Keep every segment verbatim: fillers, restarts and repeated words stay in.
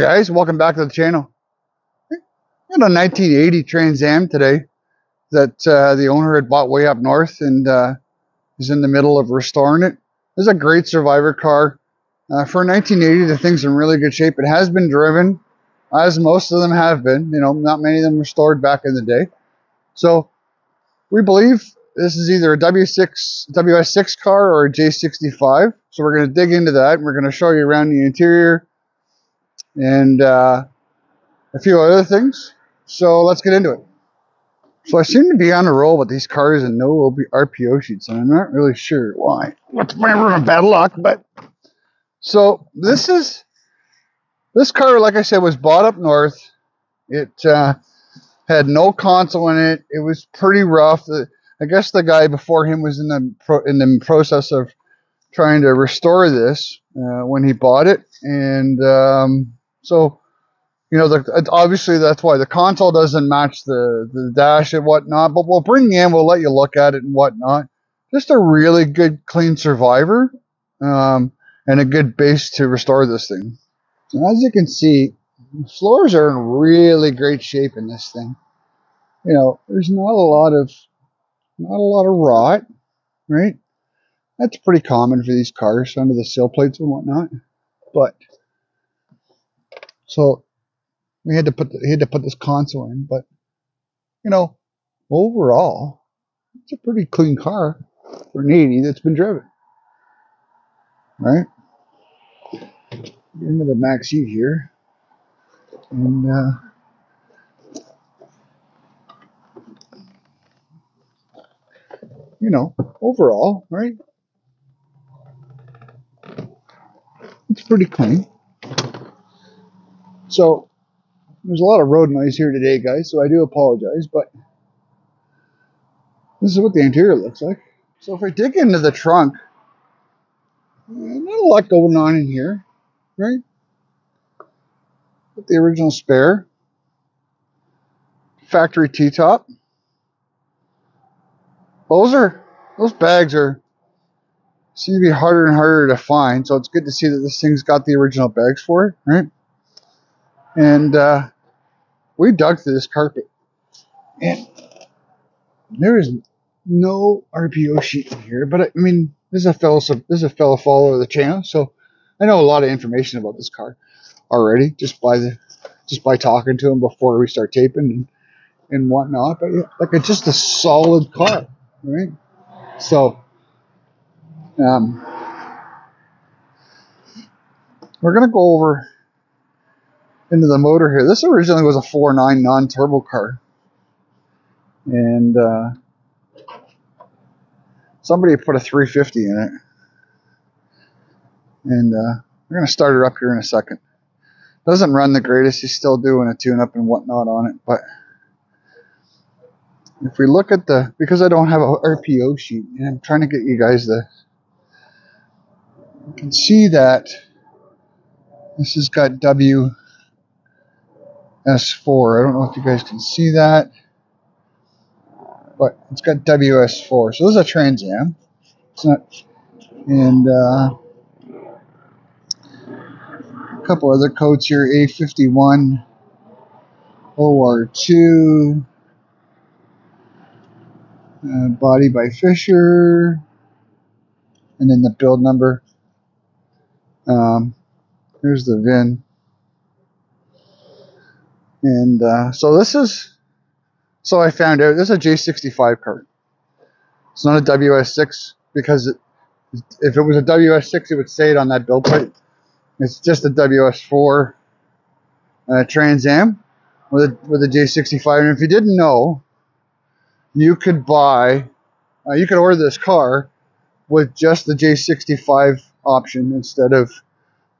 Guys, welcome back to the channel. We got a nineteen eighty Trans Am today that uh, the owner had bought way up north and uh, is in the middle of restoring it. It was a great survivor car. Uh, for nineteen eighty, the thing's in really good shape. It has been driven, as most of them have been. You know, not many of them were stored back in the day. So we believe this is either a W six, W S six car or a J sixty-five. So we're going to dig into that and we're going to show you around the interior and uh, a few other things. So let's get into it. So I seem to be on a roll with these cars and no R P O sheets, and I'm not really sure why. What's my room? Bad luck, but... So this is... This car, like I said, was bought up north. It uh, had no console in it. It was pretty rough. I guess the guy before him was in the, pro in the process of trying to restore this uh, when he bought it. And... Um, So, you know, the, obviously that's why the console doesn't match the, the dash and whatnot, but we'll bring you in, we'll let you look at it and whatnot. Just a really good, clean survivor um, and a good base to restore this thing. And as you can see, the floors are in really great shape in this thing. You know, there's not a lot of, not a lot of rot, right? That's pretty common for these cars under the sill plates and whatnot, but... So we had to put the, we had to put this console in, but you know, overall, it's a pretty clean car for an eighty that's been driven, right? Get into the Maxi here, and uh, you know, overall, right? It's pretty clean. So, there's a lot of road noise here today, guys, so I do apologize, but this is what the interior looks like. So if I dig into the trunk, not a lot going on in here, right? Got the original spare, factory T-top. Those are, those bags are, seem to be harder and harder to find, so it's good to see that this thing's got the original bags for it, right? And uh, we dug through this carpet, and there is no R P O sheet in here. But I mean, this is a fellow, this is a fellow follower of the channel, so I know a lot of information about this car already, just by the, just by talking to him before we start taping and and whatnot. But yeah, like it's just a solid car, right? So, um, we're gonna go over into the motor here. This originally was a four point nine non-turbo car, and uh, somebody put a three fifty in it, and uh, we're going to start it up here in a second. Doesn't run the greatest, he's still doing a tune-up and whatnot on it, but if we look at the, because I don't have a R P O sheet, and I'm trying to get you guys the, you can see that this has got W S four. I don't know if you guys can see that, but it's got W S four. So this is a Trans Am. It's not, and uh, a couple other codes here: A fifty-one, O R two, uh, Body by Fisher, and then the build number. Um, here's the V I N. And uh, so this is, so I found out, this is a J sixty-five car. It's not a W S six, because it, if it was a W S six, it would say it on that build plate. It's just a W S four uh, Trans Am with a, with a J sixty-five. And if you didn't know, you could buy, uh, you could order this car with just the J sixty-five option instead of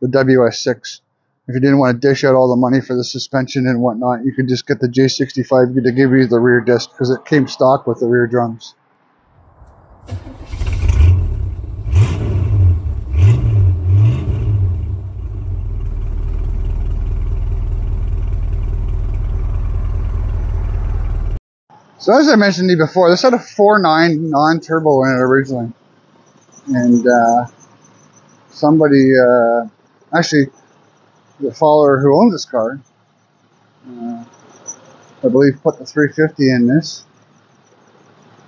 the W S six. If you didn't want to dish out all the money for the suspension and whatnot, you could just get the J sixty-five to give you the rear disc, because it came stock with the rear drums. So as I mentioned to you before, this had a four point nine non-turbo in it originally. And uh, somebody uh, actually... the follower who owns this car, uh, I believe, put the three fifty in this.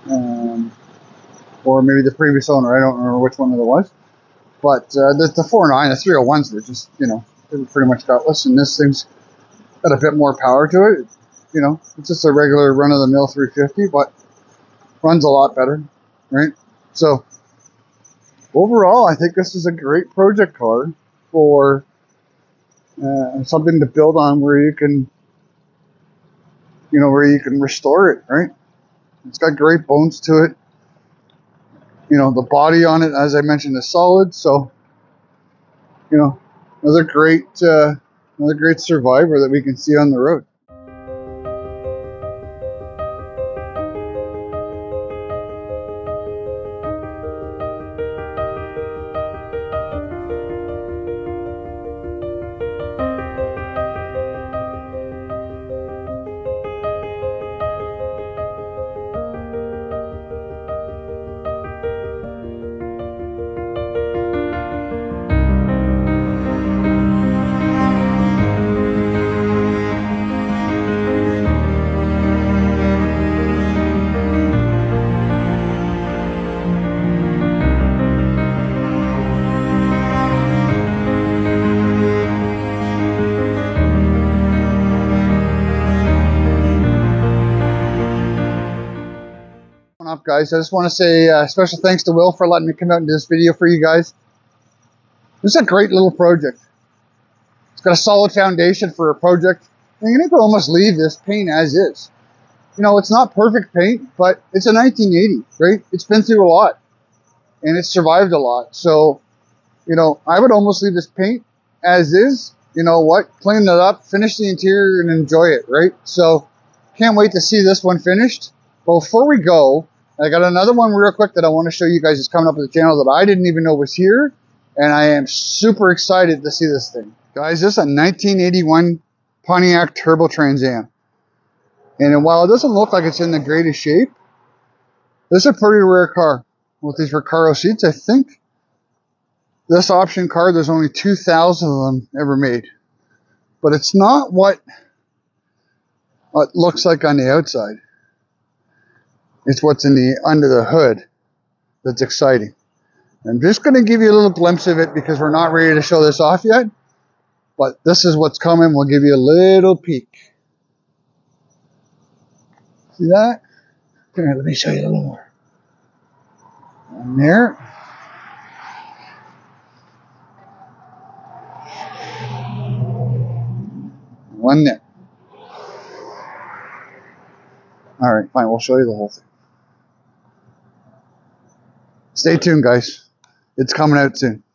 Um, or maybe the previous owner, I don't remember which one it was. But uh, the, the four nine, the three oh ones were just, you know, they were pretty much gutless, and this thing's got a bit more power to it. You know, it's just a regular run-of-the-mill three fifty, but runs a lot better, right? So, overall, I think this is a great project car for uh, something to build on where you can, you know, where you can restore it, right? It's got great bones to it. You know, the body on it, as I mentioned, is solid. So, you know, another great, uh, another great survivor that we can see on the road. Up, guys, I just want to say uh, special thanks to Will for letting me come out and do this video for you guys. This is a great little project. It's got a solid foundation for a project, and you're going to almost leave this paint as is. You know, it's not perfect paint, but it's a nineteen eighty, right? It's been through a lot, and it's survived a lot. So, you know, I would almost leave this paint as is. You know what? Clean it up, finish the interior, and enjoy it, right? So, can't wait to see this one finished. But before we go, I got another one real quick that I want to show you guys is coming up to the channel that I didn't even know was here. And I am super excited to see this thing. Guys, this is a nineteen eighty-one Pontiac Turbo Trans Am. And while it doesn't look like it's in the greatest shape, this is a pretty rare car. With these Recaro seats, I think this option car, there's only two thousand of them ever made. But it's not what it looks like on the outside. It's what's in the under the hood that's exciting. I'm just going to give you a little glimpse of it because we're not ready to show this off yet. But this is what's coming. We'll give you a little peek. See that? Here, let me show you a little more. And there. One there. All right, fine. We'll show you the whole thing. Stay tuned, guys. It's coming out soon.